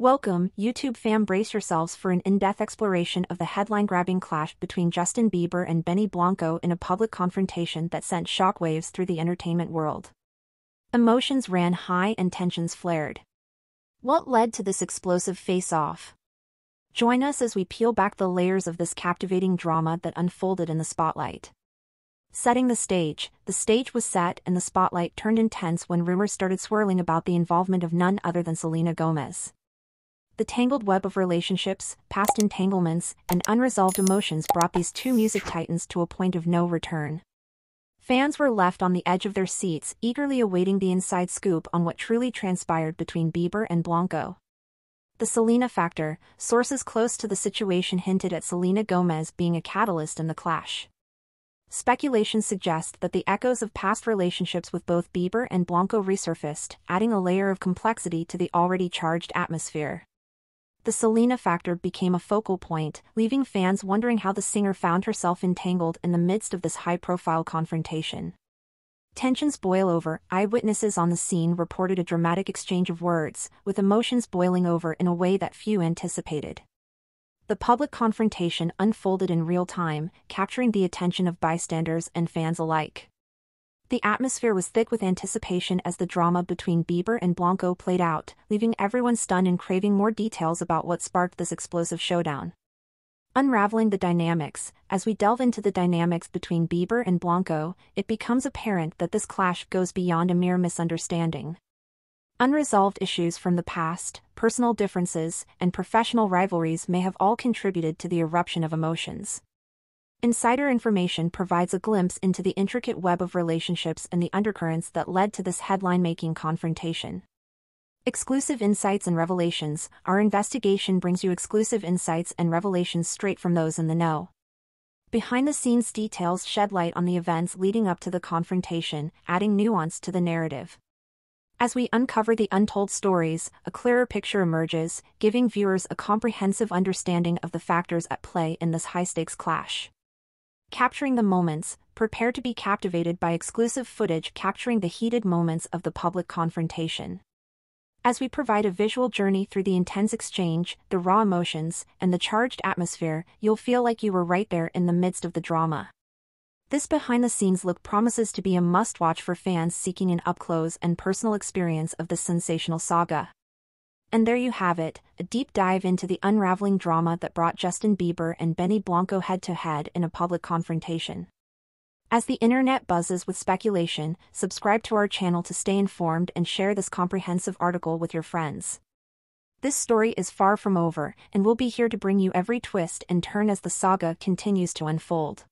Welcome, YouTube fam, brace yourselves for an in-depth exploration of the headline-grabbing clash between Justin Bieber and Benny Blanco in a public confrontation that sent shockwaves through the entertainment world. Emotions ran high and tensions flared. What led to this explosive face-off? Join us as we peel back the layers of this captivating drama that unfolded in the spotlight. Setting the stage was set and the spotlight turned intense when rumors started swirling about the involvement of none other than Selena Gomez. The tangled web of relationships, past entanglements, and unresolved emotions brought these two music titans to a point of no return. Fans were left on the edge of their seats, eagerly awaiting the inside scoop on what truly transpired between Bieber and Blanco. The Selena factor: sources close to the situation hinted at Selena Gomez being a catalyst in the clash. Speculation suggests that the echoes of past relationships with both Bieber and Blanco resurfaced, adding a layer of complexity to the already charged atmosphere. The Selena factor became a focal point, leaving fans wondering how the singer found herself entangled in the midst of this high-profile confrontation. Tensions boil over. Eyewitnesses on the scene reported a dramatic exchange of words, with emotions boiling over in a way that few anticipated. The public confrontation unfolded in real time, capturing the attention of bystanders and fans alike. The atmosphere was thick with anticipation as the drama between Bieber and Blanco played out, leaving everyone stunned and craving more details about what sparked this explosive showdown. Unraveling the dynamics: as we delve into the dynamics between Bieber and Blanco, it becomes apparent that this clash goes beyond a mere misunderstanding. Unresolved issues from the past, personal differences, and professional rivalries may have all contributed to the eruption of emotions. Insider information provides a glimpse into the intricate web of relationships and the undercurrents that led to this headline-making confrontation. Exclusive insights and revelations: our investigation brings you exclusive insights and revelations straight from those in the know. Behind-the-scenes details shed light on the events leading up to the confrontation, adding nuance to the narrative. As we uncover the untold stories, a clearer picture emerges, giving viewers a comprehensive understanding of the factors at play in this high-stakes clash. Capturing the moments: prepare to be captivated by exclusive footage capturing the heated moments of the public confrontation. As we provide a visual journey through the intense exchange, the raw emotions, and the charged atmosphere, you'll feel like you were right there in the midst of the drama. This behind-the-scenes look promises to be a must-watch for fans seeking an up-close and personal experience of this sensational saga. And there you have it, a deep dive into the unraveling drama that brought Justin Bieber and Benny Blanco head-to-head in a public confrontation. As the internet buzzes with speculation, subscribe to our channel to stay informed and share this comprehensive article with your friends. This story is far from over, and we'll be here to bring you every twist and turn as the saga continues to unfold.